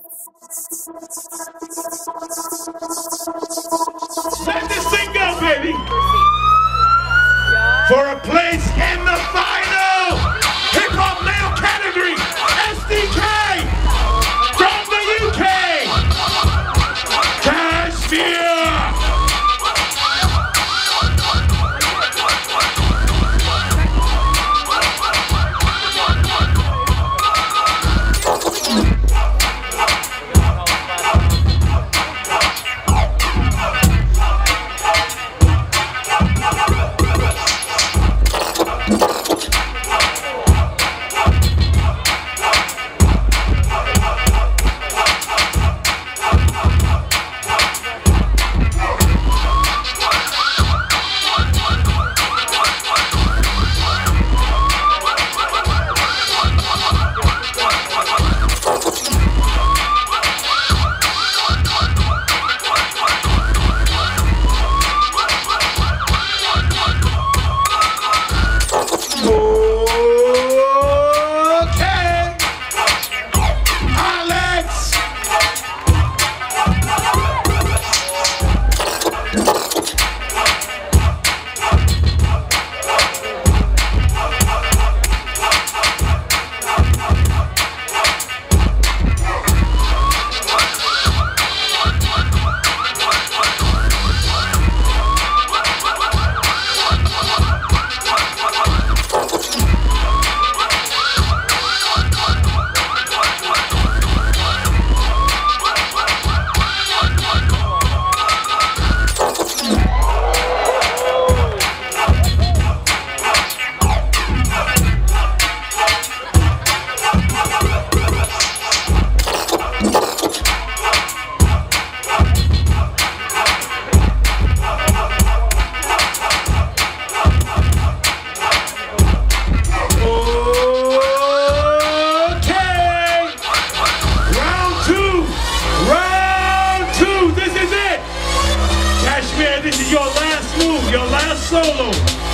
Let this thing go, baby. For a place in the final hip hop male category, SDK from the UK, This is your last move, your last solo.